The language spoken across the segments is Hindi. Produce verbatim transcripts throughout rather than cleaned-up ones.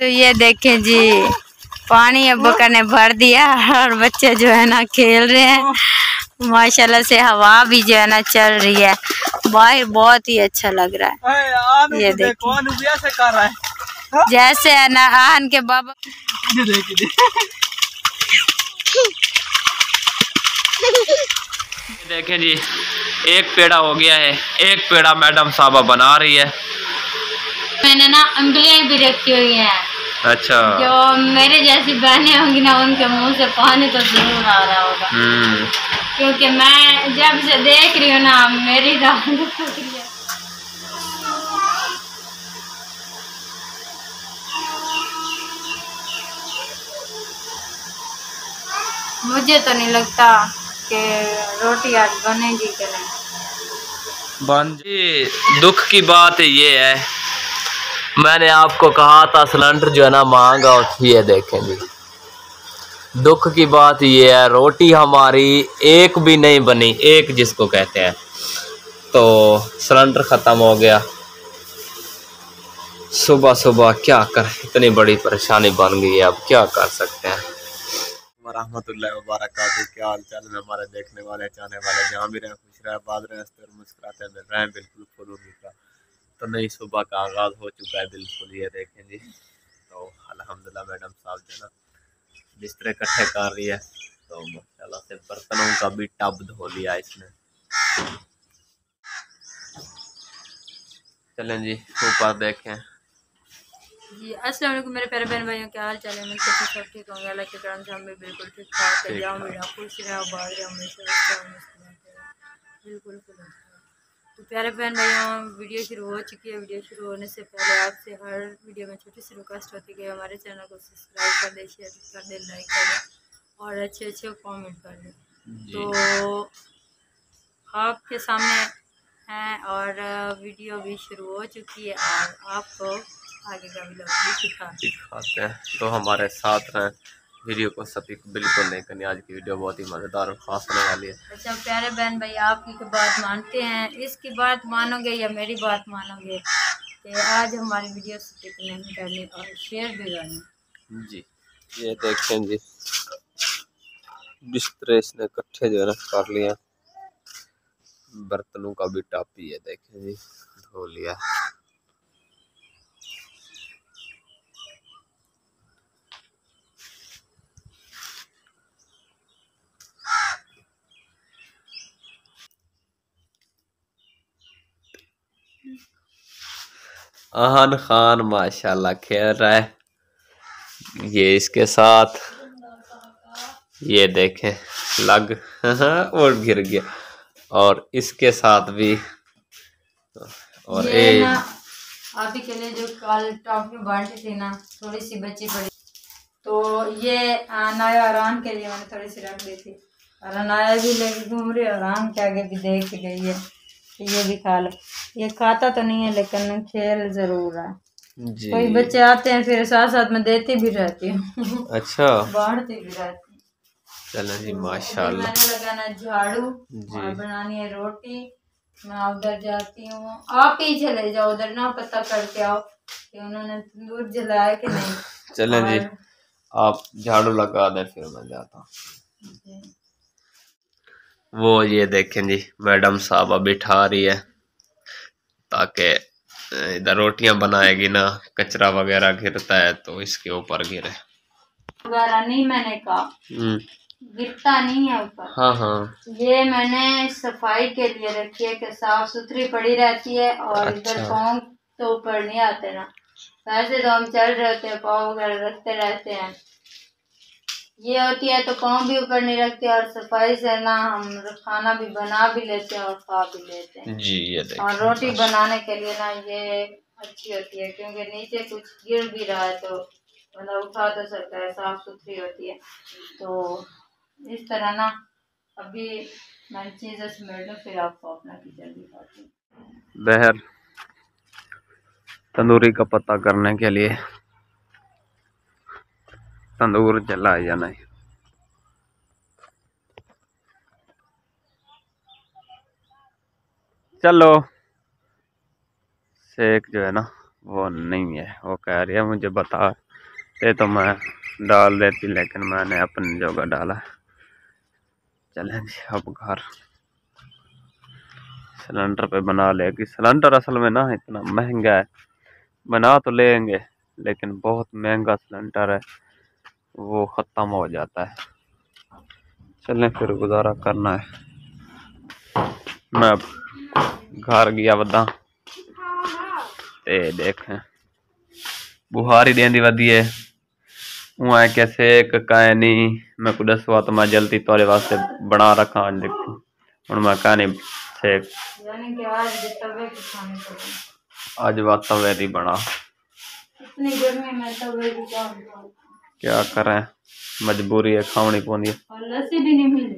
तो ये देखें जी, पानी अब्बू का ने भर दिया और बच्चे जो है ना खेल रहे हैं माशाल्लाह से। हवा भी जो है ना चल रही है, भाई बहुत ही अच्छा लग रहा है। ये देखिए जैसे है ना आहन के बाबा। देखें जी एक पेड़ा हो गया है, एक पेड़ा मैडम साहबा बना रही है। मैंने ना अंगुलियाँ भी रखी हुई हैं। अच्छा, जो मेरे जैसी बहनें होंगी ना उनके मुंह से पानी तो जरूर आ रहा होगा, क्योंकि मैं जब से देख रही हूँ ना मेरी दाल। मुझे तो नहीं लगता कि रोटी आज बनेगी कि नहीं। बन जी दुख की बात ये है, मैंने आपको कहा था सिलेंडर जो है ना महंगा होती है। देखें जी दुख की बात यह है, रोटी हमारी एक भी नहीं बनी, एक जिसको कहते हैं, तो सिलेंडर ख़त्म हो गया। सुबह सुबह क्या कर, इतनी बड़ी परेशानी बन गई है, अब क्या कर सकते हैं। रहमतुल्लाह वबरकातुहू, क्या हाल चाल है हमारे देखने वाले चाहने वाले, जहाँ भी रहें खुश रहें, बाद रहें हंसते और मुस्कुराते रहें, बिल्कुल फुल का। तो नई सुबह का आगाज़ हो चुका है बिल्कुल। ये देखें जी तो अल्हम्दुलिल्लाह मैडम साहब जो ना बिस्तर इकट्ठे कर रही है, तो माशाल्लाह से बर्तनों का भी टब धो लिया इसने। चलें जी ऊपर देखें जी। अस्सलाम वालेकुम मेरे प्यारे बहन भाइयों, क्या हाल चाल है, मैं सब ठीक होंगे अल्लाह के करम से, हम भी बिल्कुल ठीक ठाक है। जाओ मेरा खुश रहो, बाहर जाओ हमेशा बिल्कुल। तो प्यारे बहन भाइयों वीडियो शुरू हो चुकी है। वीडियो शुरू होने से पहले आपसे हर वीडियो में छोटी सी रिक्वेस्ट होती है, हमारे चैनल को सब्सक्राइब कर दें, शेयर कर दें, लाइक कर दें और अच्छे अच्छे कमेंट कर दें। तो आपके सामने हैं और वीडियो भी शुरू हो चुकी है और आपको आगे का भी लोग दिखाते हैं, तो हमारे साथ हैं। वीडियो को सभी बिल्कुल नहीं करनी, आज की वीडियो बहुत ही मज़ेदार और खास होने वाली है। अच्छा प्यारे बहन भाई, आपकी बात मानते हैं, इसकी बात मानोगे या मेरी बात मानोगे कि आज हमारी वीडियो स्किप नहीं करनी और शेयर भी करनी जी। ये देखें जी बिस्तर इसने इकट्ठे जो है ना कर लिया, बर्तनों का भी टापी है देखें जी धो लिया। आहन खान माशाल्लाह खेल रहा है। ये इसके साथ ये देखें लग और गिर गया, और इसके साथ भी। और ये ए... ना आप ही के लिए जो कल टॉप में बांटी थी ना, थोड़ी सी बची पड़ी, तो ये अनाया आराम के लिए मैंने थोड़ी सी रख दी थी। और अनाया भी लेके घूम रही और आराम के आगे भी देख के गई है, ये भी खा लो। ये खाता तो नहीं है लेकिन खेल जरूर है जी। कोई बच्चे आते हैं फिर साथ साथ में देती भी रहती हूँ। अच्छा, बांटती भी रहती हूँ। चलो जी माशाल्लाह। मैंने लगाना झाड़ू और बनानी है रोटी। मैं उधर जाती हूँ, आप ही चले जाओ उधर ना, पता करके आओ कि उन्होंने तंदूर जलाया कि नहीं। चले जी आप झाड़ू लगा दें, फिर मैं जाता हूँ। वो ये देखें जी मैडम साहबा बिठा रही है ताकि इधर रोटियां बनाएगी ना, कचरा वगैरह गिरता है तो इसके ऊपर गिरे। वगैरह नहीं मैंने कहा, गिरता नहीं है ऊपर। हाँ हाँ, ये मैंने सफाई के लिए रखी है कि साफ सुथरी पड़ी रहती है और अच्छा। इधर पाँव तो ऊपर नहीं आते ना, वैसे तो हम चल रहे होते हैं पाँव वगैरह रखते रहते हैं, ये होती है तो पाँव भी ऊपर नहीं रखते और सफाई से ना हम खाना भी बना भी लेते हैं और खा भी लेते हैं जी। ये देखिए और रोटी बनाने के लिए ना ये अच्छी होती है, क्योंकि नीचे कुछ गिर भी रहा है तो मतलब उठा तो सकता है, साफ सुथरी होती है। तो इस तरह ना अभी मैं चीज़ें समेट लूँ, फिर आपको अपना किचन दिखाती हूँ। बहर तंदूरी का पता करने के लिए तंदूर जला है या नहीं। चलो शेख जो है ना वो नहीं है, वो कह रही है मुझे बता। ये तो मैं डाल देती लेकिन मैंने अपने जगह डाला। चलेंगे अब घर। सिलेंडर पे बना लेगी। सिलेंडर असल में ना इतना महंगा है, बना तो लेंगे लेकिन बहुत महंगा सिलेंडर है, वो ख़त्म हो जाता है। चलें फिर गुजारा करना है। मैं अब घर गया बदा देखें बुहारी देंदी वदी है वहाँ कैसे कहीं नहीं। मैं को दसवा तो मैं जल्दी तोरे वास्ते बना रखा देखो हूँ। मैं कहीं से आज बात तवे ही बना, इतनी गर्मी में तवे की क्या करें, मजबूरी है, खानी पौंदी है। और लस्सी भी नहीं मिली।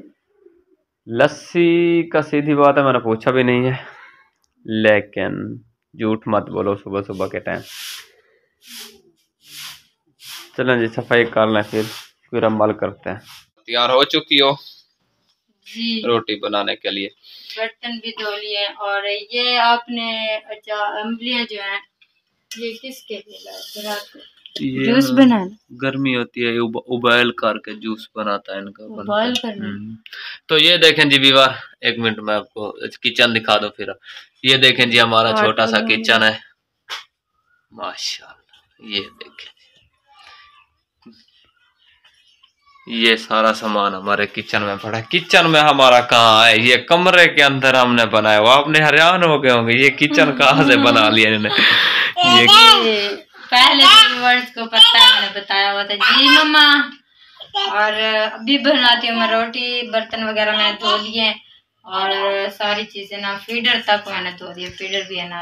लस्सी का सीधी बात है मैंने पूछा भी नहीं है, लेकिन झूठ मत बोलो सुबह सुबह के टाइम। चलें जी सफाई कर लें फिर फिर अमल करते हैं। तैयार हो चुकी हो जी रोटी बनाने के लिए, बर्तन भी धो लिए। और ये आपने अच्छा अम्बलियाँ जो हैं ये किसके लिए रात को जूस बनाना, गर्मी होती है उब, उबाल करके जूस बनाता है इनका, उबाल करना। तो ये देखें जी बीवार, एक मिनट में आपको किचन दिखा दो फिर। ये देखें जी हमारा छोटा सा किचन है माशाल्लाह। ये देखें ये सारा सामान हमारे किचन में पड़ा है। किचन में हमारा कहाँ है, ये कमरे के अंदर हमने बनाया हुआ। आपने हैरान हो गए होंगे ये किचन कहाँ से बना लिया इन्होंने। ये पहले व्यूअर्स को पता है, मैंने बताया हुआ था जी मम्मा। और अभी बनाती हूँ मैं रोटी, बर्तन वगैरह मैंने धो लिए और सारी चीजें ना, फीडर तक मैंने धो दिया, फीडर भी है ना।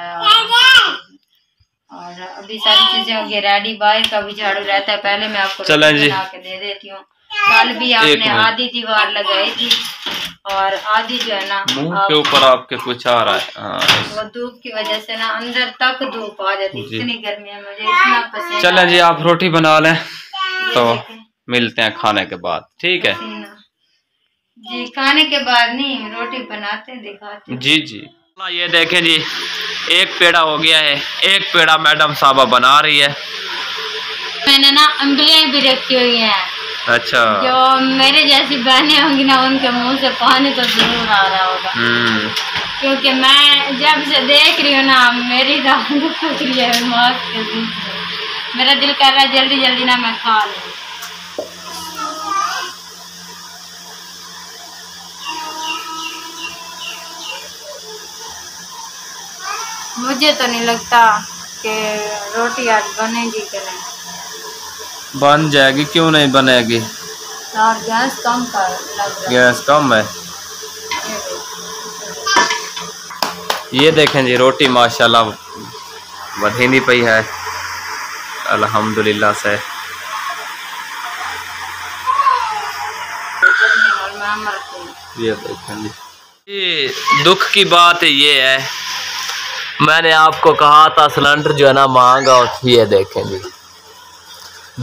और अभी सारी चीजें होगी रेडी। बाहर का भी झाड़ू रहता है, पहले मैं आपको बना के दे देती हूँ। कल भी आपने आधी दीवार लगाई थी और आधी जो है ना मुंह के ऊपर आपके कुछ आ रहा है, वो धूप की वजह से ना अंदर तक धूप आ जाती है, इतनी गर्मी है, मुझे इतना पसीना। चलें जी आप रोटी बना लें तो मिलते हैं खाने के बाद, ठीक है जी। खाने के बाद नहीं, रोटी बनाते दिखाते जी जी। ये देखें जी एक पेड़ा हो गया है, एक पेड़ा मैडम साहबा बना रही है। मैंने ना अम्बलियाँ भी रखी हुई हैं। अच्छा, जो मेरे जैसी बहनें होंगी ना उनके मुंह से पानी तो जरूर आ रहा होगा, क्योंकि मैं जब से देख रही हूँ ना मेरी दाल दुख रही है, मेरा दिल कर रहा है जल्दी जल्दी ना मैं खा लूँ। मुझे तो नहीं लगता कि रोटी आज बनेगी कि नहीं। बन जाएगी, क्यों नहीं बनेगी, गैस कम कर लग गैस कम है। ये देखें जी रोटी माशाल्लाह बधीनी पई है अल्हम्दुलिल्लाह से। ये देखें जी, ये दुख की बात ये है, मैंने आपको कहा था सिलेंडर जो है ना महंगा होती है। ये देखें जी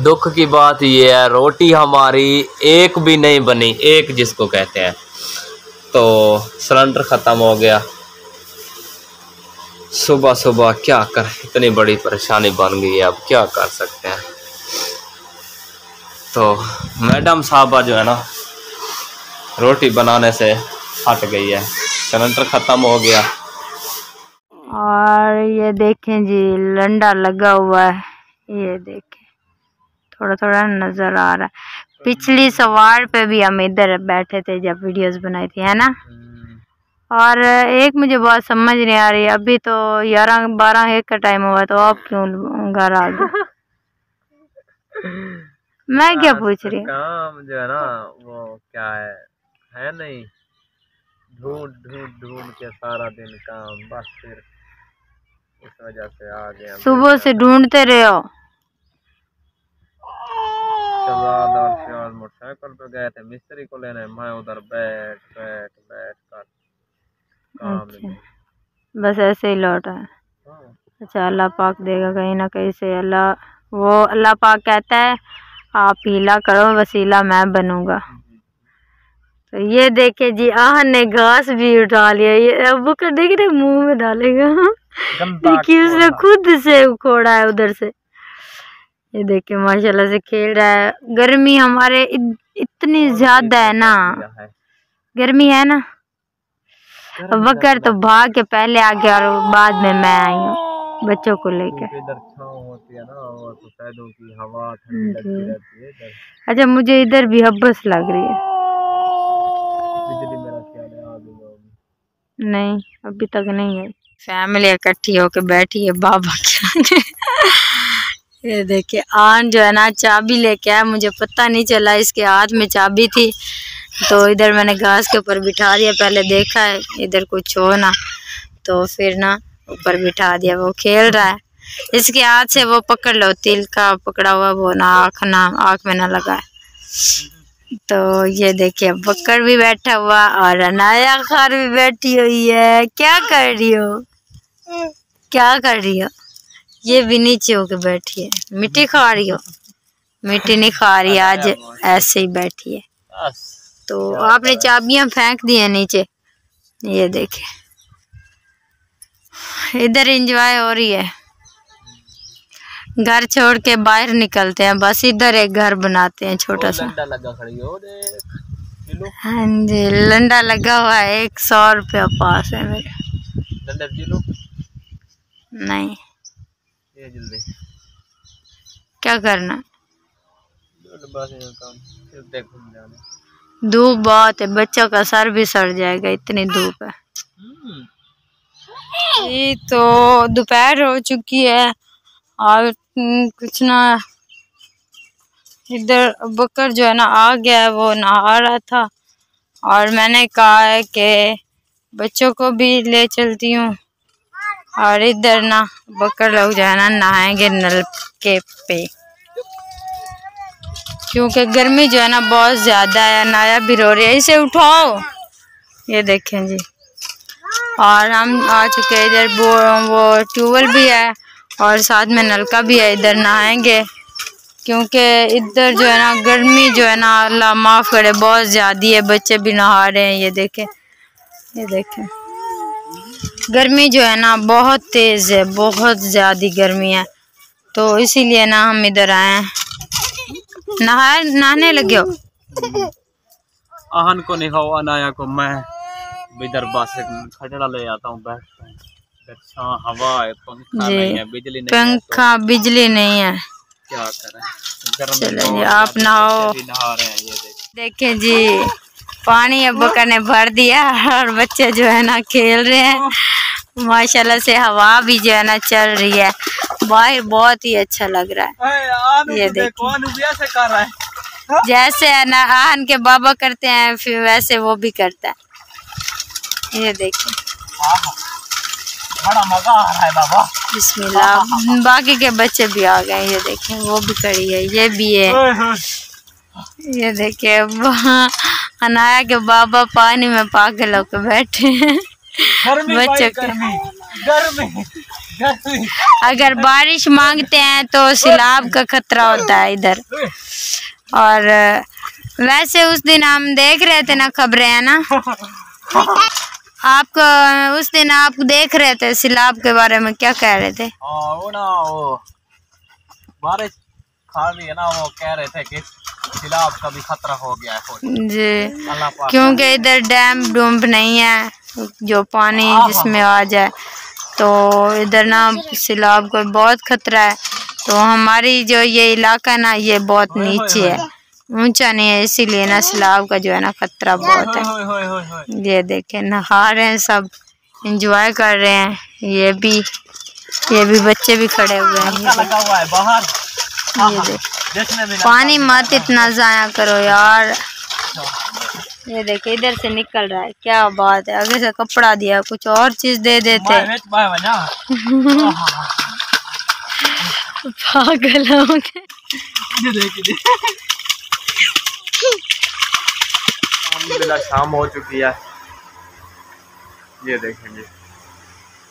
दुख की बात ये है, रोटी हमारी एक भी नहीं बनी, एक जिसको कहते हैं, तो सिलेंडर ख़त्म हो गया। सुबह सुबह क्या कर, इतनी बड़ी परेशानी बन गई है, अब क्या कर सकते हैं। तो मैडम साहबा जो है ना रोटी बनाने से हट गई है, सिलेंडर ख़त्म हो गया। और ये देखें जी लंडा लगा हुआ है, ये देखें थोड़ा थोड़ा नजर आ रहा है। पिछली सवार पे भी हम इधर बैठे थे जब वीडियोस बनाई थी, है ना। और एक मुझे बात समझ नहीं आ रही, अभी तो ग्यारह बारह एक का टाइम हुआ तो आप क्यों घर आ गए। मैं क्या पूछ रही हूँ, काम जो है ना वो क्या है, है नहीं, ढूंढ ढूंढ ढूंढ के सारा दिन काम, बस फिर इस वजह से आ गए। सुबह से ढूंढते रहे हो, मोटरसाइकिल पे गए थे मिस्त्री को लेने, मैं उधर बैठ बैठ बैठ कर काम नहीं, बस ऐसे ही लौटा। अच्छा अल्लाह पाक देगा कहीं ना कहीं से, अल्लाह वो अल्लाह पाक कहता है आप हीला करो वसीला मैं बनूंगा। तो ये देखे जी आह ने घास भी उठा लिया, ये अब कर देखे मुंह में डालेगा, देखिए उसने खुद से उखोड़ा है उधर से। ये देखिए माशाल्लाह से खेल रहा है। गर्मी हमारे इत, इतनी ज्यादा है ना, गर्मी है ना। बकर तो भाग के पहले आ गया और बाद में मैं आई हूँ बच्चों को लेकर। अच्छा मुझे इधर भी हब्बस लग रही है। नहीं अभी तक नहीं है। फैमिली इकट्ठी होके बैठी है बाबा के आगे। ये देखिए आन जो है ना चाबी लेके आया, मुझे पता नहीं चला इसके हाथ में चाबी थी, तो इधर मैंने घास के ऊपर बिठा दिया। पहले देखा है इधर कुछ हो ना, तो फिर ना ऊपर बिठा दिया। वो खेल रहा है, इसके हाथ से वो पकड़ लो तिल का पकड़ा हुआ वो ना आँख ना आँख में ना लगा है। तो ये देखिए बकर भी बैठा हुआ और अनाया खार भी बैठी हुई है। क्या कर रही हो, क्या कर रही हो? ये भी नीचे होके बैठी है, मिट्टी खा रही हो? मिट्टी नहीं खा रही, आज ऐसे ही बैठी है। तो आपने चाबियां फेंक दी हैं नीचे। ये देखे इधर एंजॉय हो रही है। घर छोड़ के बाहर निकलते हैं, बस इधर एक घर बनाते हैं छोटा सा। हाँ जी लंडा लगा हुआ है, एक सौ रुपया पास है मेरा। नहीं क्या करना, धूप बहुत है, बच्चों का सर भी सड़ जाएगा, इतनी धूप है। ये तो दोपहर हो चुकी है और कुछ ना इधर बकर जो है ना आ गया है, वो नहा रहा था और मैंने कहा है कि बच्चों को भी ले चलती हूँ। और इधर ना बकर लोग जो है ना नहाएंगे नल के पे, क्योंकि गर्मी जो है ना बहुत ज़्यादा है। नाया भी रो रही है, इसे उठाओ। ये देखें जी, और हम आ चुके हैं इधर। वो वो ट्यूबवेल भी है और साथ में नलका भी है, इधर नहाएंगे क्योंकि इधर जो है ना गर्मी जो है ना अल्लाह माफ़ करे बहुत ज़्यादा है। बच्चे भी नहा रहे हैं, ये देखें ये देखें। गर्मी जो है ना बहुत तेज़ है, बहुत ज़्यादा गर्मी है, तो इसीलिए ना हम इधर आए हैं। नहा नहाने लगे हो? आहन को निहाओ अनाया को मैं इधर खटड़ा ले आता हूँ, बैठता हूँ। हवा है, पंखा नहीं है, बिजली नहीं, पंखा तो बिजली नहीं है, क्या करें। आप नहाओ। देखें जी पानी अब बकर ने भर दिया और बच्चे जो है ना खेल रहे हैं माशाल्लाह से। हवा भी जो है ना चल रही है, बाहर बहुत ही अच्छा लग रहा है। ये देखिए से कर रहा है हा? जैसे है ना आहन के बाबा करते हैं फिर वैसे वो भी करता है। ये देखिए बड़ा मजा आ रहा है बाबा। बिस्मिल्लाह। बाकी के बच्चे भी आ गए, ये देखें वो भी खड़ी है, ये भी है। ये देखिए अनाया के बाबा पानी में पागल होकर बैठे हैं। बच्चों के गर्मी गर्मी अगर बारिश मांगते हैं तो सैलाब का खतरा होता है इधर। और वैसे उस दिन हम देख रहे थे ना खबरें, है ना आपको उस दिन आप देख रहे थे सैलाब के बारे में, क्या कह रहे थे? आ, वो ना वो बारिश खा रही है ना, वो कह रहे थे कि सैलाब का भी खतरा हो गया है जी, क्योंकि इधर डैम डूब नहीं है जो पानी जिसमें आ जाए, तो इधर ना सैलाब को बहुत खतरा है। तो हमारी जो ये इलाका ना ये बहुत नीचे है, ऊंचा नहीं है, इसीलिए ना सैलाब का जो है ना खतरा बहुत है। ये देखें नहा रहे हैं सब, एंजॉय कर रहे हैं। ये भी ये भी बच्चे भी खड़े हुए हैं। ये देख पानी मत इतना ज़ाया करो यार। ये देखिए इधर से निकल रहा है, क्या बात है। आगे से कपड़ा दिया, कुछ और चीज दे देते। पागल हो गए। शाम हो चुकी है, ये देखेंगे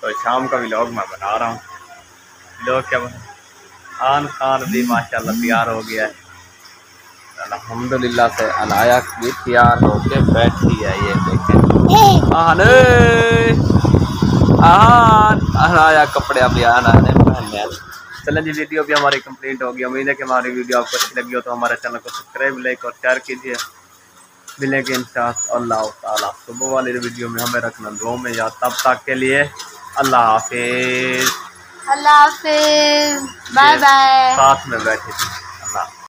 तो शाम का व्लॉग मैं बना रहा हूँ। व्लॉग क्या बना, आन खान भी माशाल्लाह तैयार हो गया है, अल्हम्दुलिल्लाह से। अनाया भी तैयार होके बैठी है, ये देखें। आहन आहन अनाया कपड़े अपने आना ने पहने चलें जी, वीडियो भी हमारी कंप्लीट होगी। उम्मीद है कि हमारी वीडियो आपको अच्छी लगी हो तो हमारे चैनल को सब्सक्राइब, लाइक और शेयर कीजिए। मिलेंगे इंशाअल्लाह अल्लाह ताला सुबह वाली वीडियो में, हमें रखना दुआओं में याद। तब तक के लिए अल्लाह हाफिज़, अल्लाह हाफिज़, बाय बाय। साथ में बैठे थे।